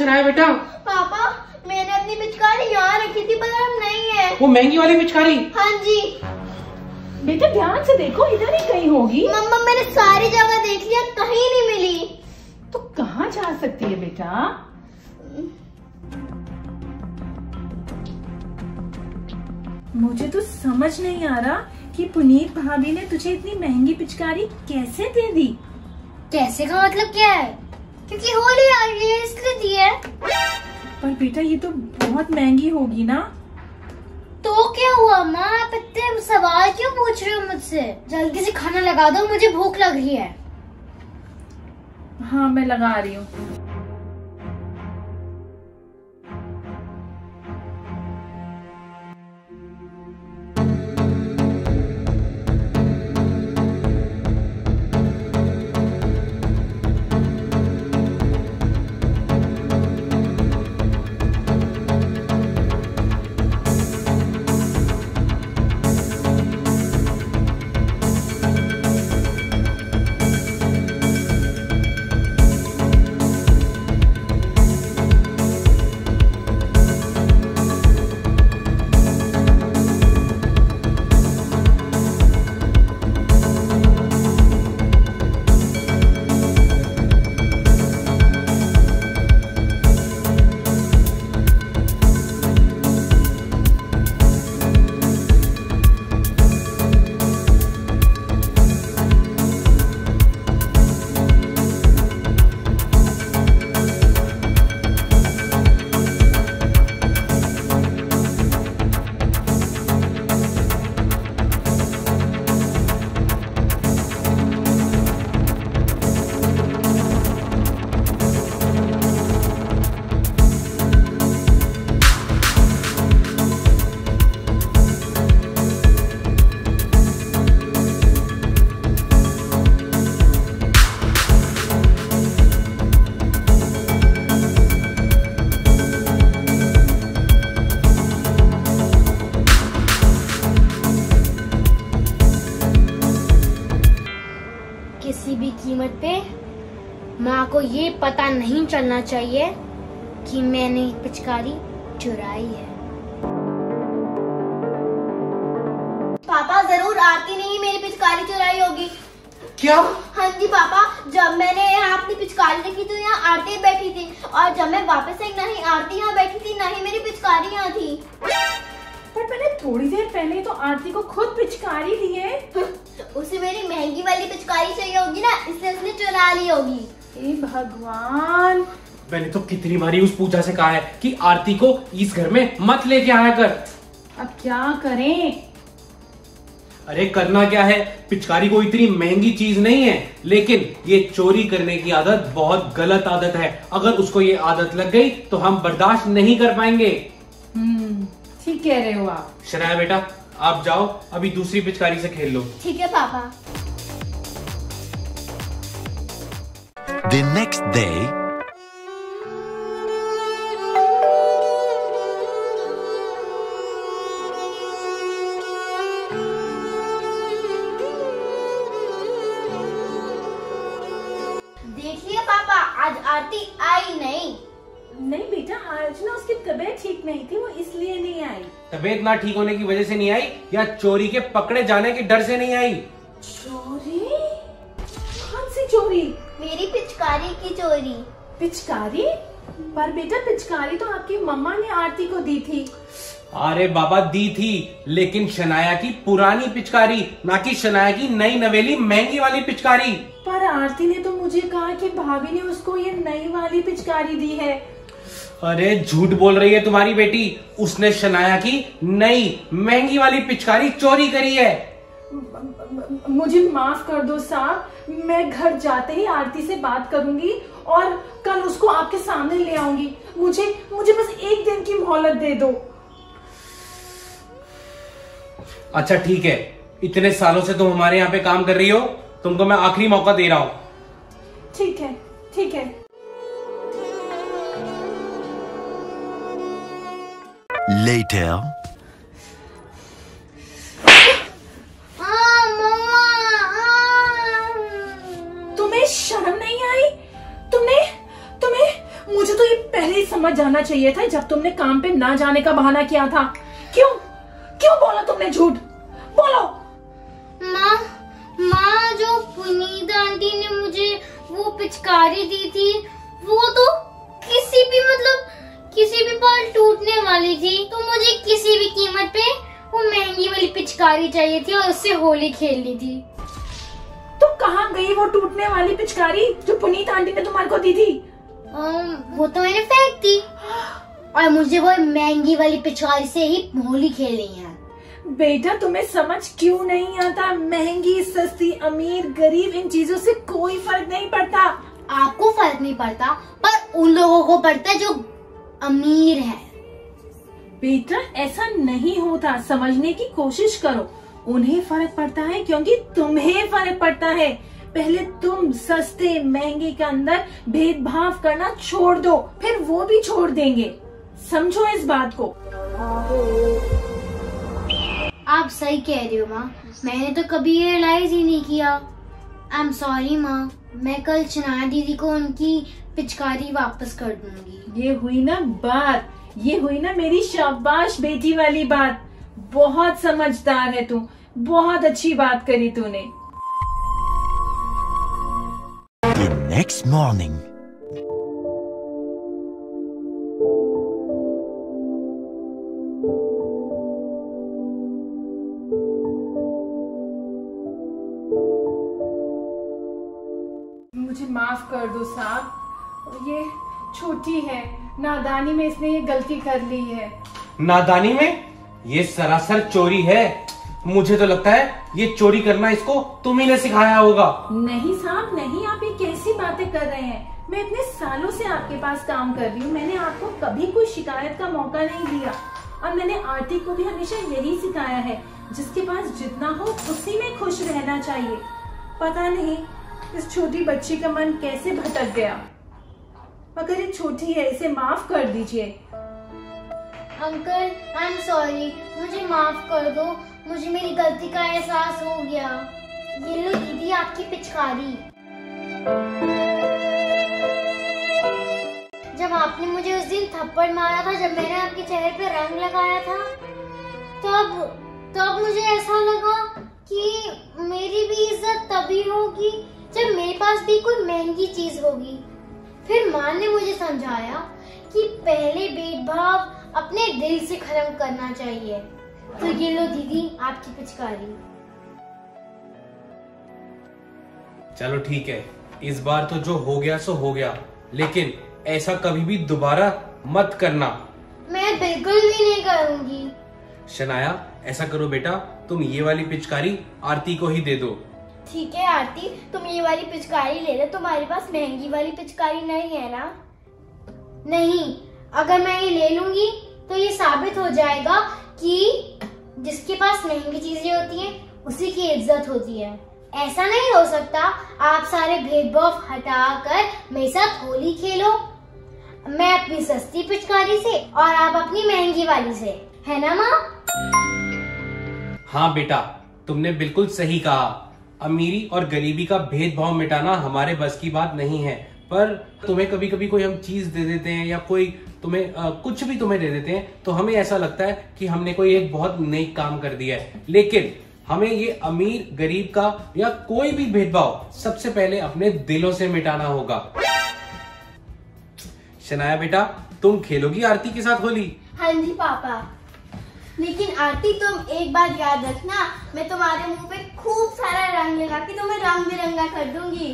हंस रहा है बेटा? पापा मैंने अपनी पिचकारी यहाँ रखी थी पर अब नहीं है। वो महंगी वाली पिचकारी? हाँ जी। बेटा ध्यान से देखो, इधर ही कहीं होगी। मम्मा मैंने सारी जगह देख लिया, कहीं नहीं मिली। तो कहाँ जा सकती है बेटा? मुझे तो समझ नहीं आ रहा कि पुनीत भाभी ने तुझे इतनी महंगी पिचकारी कैसे दे दी। कैसे का मतलब क्या है? क्योंकि होली आ रही है इसलिए दी है। पर बेटा ये तो बहुत महंगी होगी ना। तो क्या हुआ माँ, आप इतने सवाल क्यों पूछ रहे हो मुझसे? जल्दी से खाना लगा दो, मुझे भूख लग रही है। हाँ मैं लगा रही हूँ। किसी भी कीमत पे माँ को ये पता नहीं चलना चाहिए कि मैंने पिचकारी चुराई है। पापा जरूर आपकी नहीं मेरी पिचकारी चुराई होगी। क्या? हाँ जी पापा, जब मैंने यहाँ अपनी पिचकारी देखी तो यहाँ आरती बैठी थी, और जब मैं वापस आई नहीं आरती यहाँ बैठी थी, नहीं मेरी पिचकारी यहाँ थी। पर मैंने थोड़ी देर पहले तो आरती को खुद पिचकारी दी है। उसे मेरी महंगी वाली पिचकारी चाहिए होगी ना, इसलिए उसने चुरा ली होगी। हे भगवान, मैंने तो कितनी बारी उस पूजा से कहा है कि आरती को इस घर में मत लेके आया कर। अब क्या करें? अरे करना क्या है, पिचकारी कोई इतनी महंगी चीज नहीं है, लेकिन ये चोरी करने की आदत बहुत गलत आदत है। अगर उसको ये आदत लग गई तो हम बर्दाश्त नहीं कर पाएंगे। ठीक कह रहे हो आप। श्रेया बेटा आप जाओ, अभी दूसरी पिचकारी से खेल लो। ठीक है पापा। The next day, देखिए पापा आज आरती आई नहीं। नहीं बेटा, आज ना उसकी तबीयत ठीक नहीं थी, वो इसलिए नहीं आई। तबीयत ना ठीक होने की वजह से नहीं आई या चोरी के पकड़े जाने के डर से नहीं आई? चोरी? कौन सी चोरी? मेरी पिचकारी की चोरी। पिचकारी? पर बेटा पिचकारी तो आपकी मम्मा ने आरती को दी थी। अरे बाबा दी थी, लेकिन शनाया की पुरानी पिचकारी, ना कि शनाया की नई नवेली महंगी वाली पिचकारी। पर आरती ने तो मुझे कहा कि भाभी ने उसको ये नई वाली पिचकारी दी है। अरे झूठ बोल रही है तुम्हारी बेटी, उसने शनाया की नई महंगी वाली पिचकारी चोरी करी है। मुझे माफ कर दो साहब, मैं घर जाते ही आरती से बात करूंगी और कल उसको आपके सामने ले आऊंगी। मुझे बस एक दिन की मोहलत दे दो। अच्छा ठीक है, इतने सालों से तुम हमारे यहाँ पे काम कर रही हो, तुमको मैं आखिरी मौका दे रहा हूँ। ठीक है ठीक है। Later. तुम्हें शर्म नहीं आई? तुमने मुझे तो ये पहले ही समझ जाना चाहिए था जब तुमने काम पे ना जाने का बहाना किया था। क्यों क्यों बोला तुमने झूठ? बोलो माँ। माँ जो पुनीत आंटी ने मुझे वो पिचकारी दी थी वो तो किसी भी मतलब किसी भी पल टूटने वाली थी, तो मुझे किसी भी कीमत पे वो महंगी वाली पिचकारी चाहिए थी और उससे होली खेलनी थी। तो कहाँ गई वो टूटने वाली पिचकारी जो पुनीत आंटी ने तुम्हारे को दी थी? वो तो मैंने फेंक दी और मुझे वो महंगी वाली पिचकारी से ही होली खेलनी है। बेटा तुम्हें समझ क्यों नहीं आता? महंगी सस्ती अमीर गरीब इन चीजों से कोई फर्क नहीं पड़ता। आपको फर्क नहीं पड़ता पर उन लोगों को पड़ता है जो अमीर है। बेटा ऐसा नहीं होता, समझने की कोशिश करो। उन्हें फर्क पड़ता है क्योंकि तुम्हें फर्क पड़ता है। पहले तुम सस्ते महंगे के अंदर भेदभाव करना छोड़ दो, फिर वो भी छोड़ देंगे। समझो इस बात को। आप सही कह रही हो माँ, मैंने तो कभी ये रियलाइज ही नहीं किया। आई एम सॉरी माँ, मैं कल चना दीदी को उनकी पिचकारी वापस कर दूंगी। ये हुई ना बात, ये हुई ना मेरी शाबाश बेटी वाली बात। बहुत समझदार है तू, बहुत अच्छी बात करी तूने। The next morning. मुझे माफ कर दो साहब, ये छोटी है, नादानी में इसने ये गलती कर ली है। नादानी में? ये सरासर चोरी है। मुझे तो लगता है ये चोरी करना इसको तुम ही ने सिखाया होगा। नहीं साहब नहीं, आप ये कैसी बातें कर रहे हैं? मैं इतने सालों से आपके पास काम कर रही हूँ, मैंने आपको कभी कोई शिकायत का मौका नहीं दिया और मैंने आरती को भी हमेशा यही सिखाया है जिसके पास जितना हो उसी में खुश रहना चाहिए। पता नहीं इस छोटी बच्ची का मन कैसे भटक गया, मगर ये छोटी है, इसे माफ कर दीजिए। अंकल आई एम सॉरी, मुझे माफ कर दो, मुझे मेरी गलती का एहसास हो गया। ये लो दीदी आपकी पिचकारी। जब आपने मुझे उस दिन थप्पड़ मारा था, जब मैंने आपके चेहरे पे रंग लगाया था, तब मुझे ऐसा लगा कि मेरी भी इज्जत तभी होगी जब मेरे पास भी कोई महंगी चीज होगी। फिर माँ ने मुझे समझाया कि पहले भेदभाव अपने दिल से खत्म करना चाहिए। तो ये लो दीदी आपकी पिचकारी। चलो ठीक है, इस बार तो जो हो गया सो हो गया, लेकिन ऐसा कभी भी दोबारा मत करना। मैं बिल्कुल भी नहीं करूंगी। शनाया ऐसा करो बेटा, तुम ये वाली पिचकारी आरती को ही दे दो। ठीक है आरती, तुम ये वाली पिचकारी ले लो, तुम्हारे पास महंगी वाली पिचकारी नहीं है ना? नहीं, अगर मैं ये ले लूंगी तो ये साबित हो जाएगा कि जिसके पास महंगी चीजें होती हैं उसी की इज्जत होती है। ऐसा नहीं हो सकता। आप सारे भेदभाव हटाकर मेरे साथ होली खेलो, मैं अपनी सस्ती पिचकारी से और आप अपनी महंगी वाली से, है ना माँ? हाँ बेटा तुमने बिल्कुल सही कहा। अमीरी और गरीबी का भेदभाव मिटाना हमारे बस की बात नहीं है, पर तुम्हें कभी कभी कोई हम चीज दे देते हैं या कोई तुम्हें कुछ भी तुम्हें दे देते हैं तो हमें ऐसा लगता है कि हमने कोई एक बहुत नेक काम कर दिया है। लेकिन हमें ये अमीर गरीब का या कोई भी भेदभाव सबसे पहले अपने दिलों से मिटाना होगा। शनाया बेटा तुम खेलोगी आरती के साथ होली? हाँ जी पापा, लेकिन आरती तुम एक बात याद रखना, मैं तुम्हारे मुंह पे खूब सारा रंग लगा के तुम्हें रंग बिरंगा कर दूंगी।